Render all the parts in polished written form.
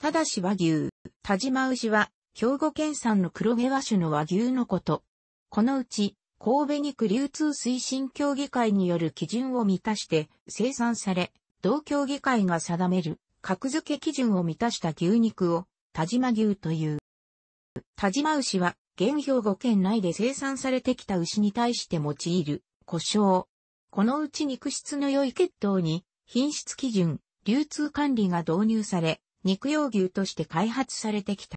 ただし和牛、但馬牛は、兵庫県産の黒毛和種の和牛のこと。このうち、神戸肉流通推進協議会による基準を満たして生産され、同協議会が定める格付け基準を満たした牛肉を、但馬牛という。但馬牛は、現兵庫県内で生産されてきた牛に対して用いる呼称。このうち肉質の良い血統に、品質基準、流通管理が導入され、肉用牛として開発されてきた。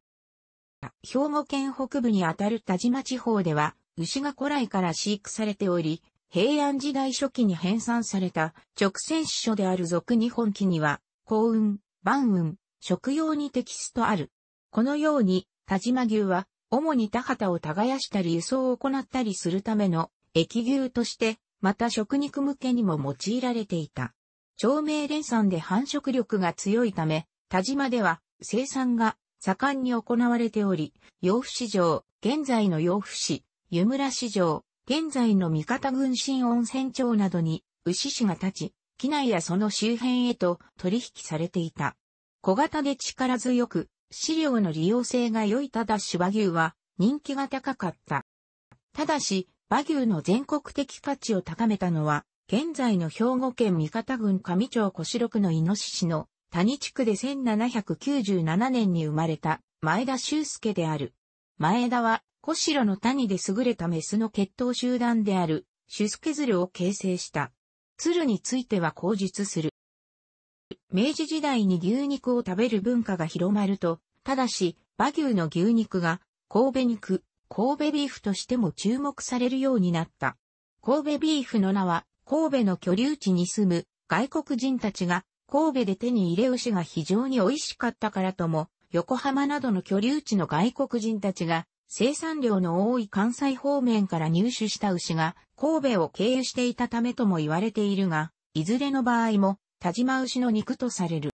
兵庫県北部にあたる但馬地方では、牛が古来から飼育されており、平安時代初期に編纂された勅撰書である属日本記には、耕運、晩運、食用に適すとある。このように、但馬牛は、主に田畑を耕したり輸送を行ったりするための液牛として、また食肉向けにも用いられていた。長命連山で繁殖力が強いため、但馬では生産が盛んに行われており、養父市場、現在の養父市、湯村市場、現在の三方郡新温泉町などに牛市が立ち、畿内やその周辺へと取引されていた。小型で力強く、飼料の利用性が良いただし和牛は人気が高かった。ただし、和牛の全国的価値を高めたのは、現在の兵庫県三方郡上町小白区のイノシシの谷地区で1797年に生まれた前田修介である。前田は小白の谷で優れたメスの血統集団である修介鶴を形成した。鶴については後述する。明治時代に牛肉を食べる文化が広まると、ただし和牛の牛肉が神戸肉、神戸ビーフとしても注目されるようになった。神戸ビーフの名は神戸の居留地に住む外国人たちが神戸で手に入れ牛が非常に美味しかったからとも、横浜などの居留地の外国人たちが生産量の多い関西方面から入手した牛が神戸を経由していたためとも言われているが、いずれの場合も但馬牛の肉とされる。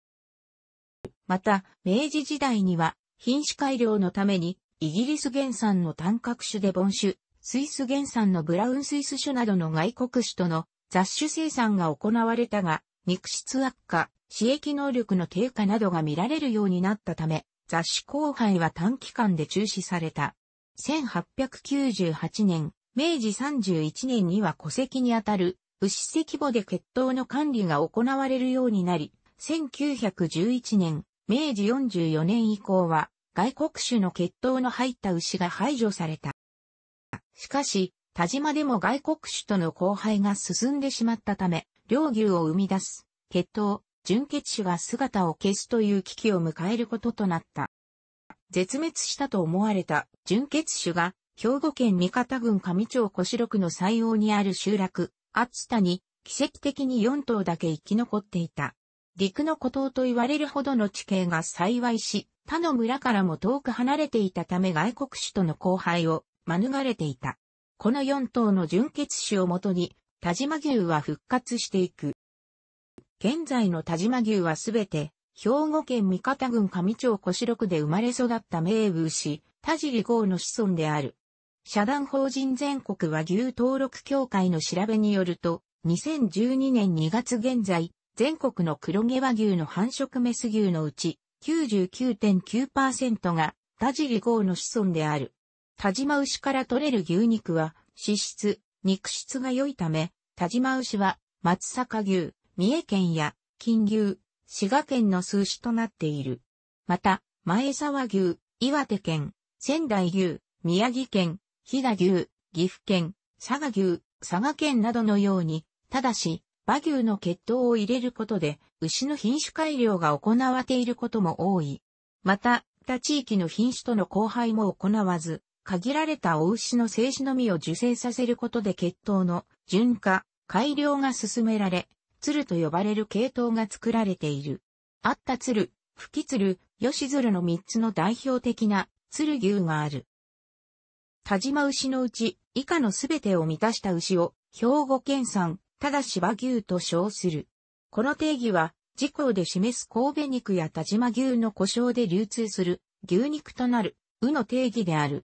また、明治時代には品種改良のためにイギリス原産の単角種でボン種、スイス原産のブラウンスイス種などの外国種との雑種生産が行われたが、肉質悪化、飼育能力の低下などが見られるようになったため、雑種交配は短期間で中止された。1898年、明治31年には戸籍にあたる牛籍簿で血統の管理が行われるようになり、1911年、明治44年以降は外国種の血統の入った牛が排除された。しかし、但馬でも外国種との交配が進んでしまったため、両牛を生み出す、血統、純血種が姿を消すという危機を迎えることとなった。絶滅したと思われた純血種が、兵庫県三方郡上町小白区の西央にある集落、熱田に、奇跡的に4頭だけ生き残っていた。陸の孤島と言われるほどの地形が幸いし、他の村からも遠く離れていたため外国種との交配を免れていた。この4頭の純血種をもとに、但馬牛は復活していく。現在の但馬牛はすべて、兵庫県三方郡上町小白区で生まれ育った名武牛、田尻豪の子孫である。社団法人全国和牛登録協会の調べによると、2012年2月現在、全国の黒毛和牛の繁殖メス牛のうち、99.9% が田尻豪の子孫である。但馬牛から取れる牛肉は、脂質、肉質が良いため、但馬牛は、松阪牛、三重県や、金牛、滋賀県の数種となっている。また、前沢牛、岩手県、仙台牛、宮城県、飛騨牛、岐阜県、佐賀牛、佐賀県などのように、ただし、馬牛の血統を入れることで、牛の品種改良が行われていることも多い。また、他地域の品種との交配も行わず、限られたお牛の精子のみを受精させることで血統の純化、改良が進められ、鶴と呼ばれる系統が作られている。あった鶴、吹き鶴、吉鶴の3つの代表的な鶴牛がある。但馬牛のうち以下のすべてを満たした牛を兵庫県産、ただし和牛と称する。この定義は、自項で示す神戸肉や但馬牛の呼称で流通する牛肉となる、うの定義である。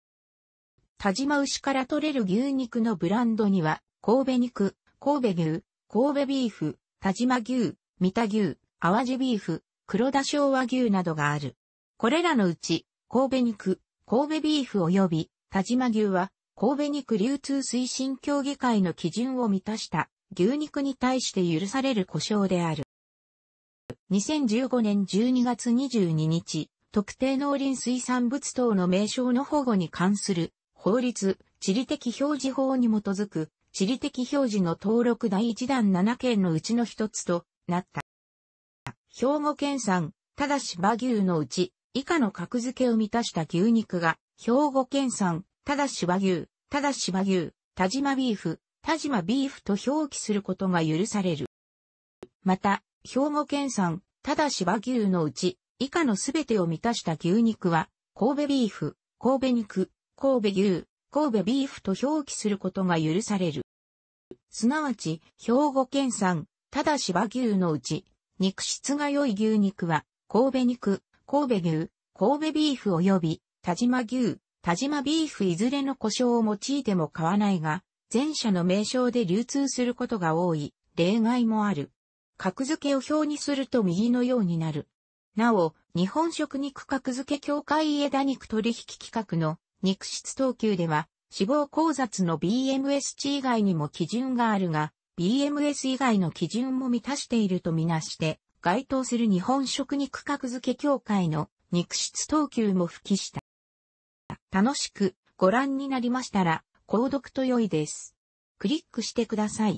但馬牛から取れる牛肉のブランドには、神戸肉、神戸牛、神戸ビーフ、但馬牛、三田牛、淡路ビーフ、黒田昭和牛などがある。これらのうち、神戸肉、神戸ビーフ及び但馬牛は、神戸肉流通推進協議会の基準を満たした牛肉に対して許される呼称である。2015年12月22日、特定農林水産物等の名称の保護に関する法律、地理的表示法に基づく地理的表示の登録第1弾7件のうちの一つとなった。兵庫県産、但馬牛のうち、以下の格付けを満たした牛肉が、兵庫県産、但馬牛、但馬牛、但馬ビーフ、但馬ビーフと表記することが許される。また、兵庫県産、但馬牛のうち、以下のすべてを満たした牛肉は、神戸ビーフ、神戸肉、神戸牛、神戸ビーフと表記することが許される。すなわち、兵庫県産、但馬牛のうち、肉質が良い牛肉は、神戸肉、神戸牛、神戸ビーフ及び、但馬牛、但馬ビーフいずれの呼称を用いても買わないが、前者の名称で流通することが多い、例外もある。格付けを表にすると右のようになる。なお、日本食肉格付け協会枝肉取引規格の肉質等級では、脂肪交雑の BMS 値以外にも基準があるが、BMS 以外の基準も満たしているとみなして、該当する日本食肉格付け協会の肉質等級も付記した。楽しくご覧になりましたら、購読と良いです。クリックしてください。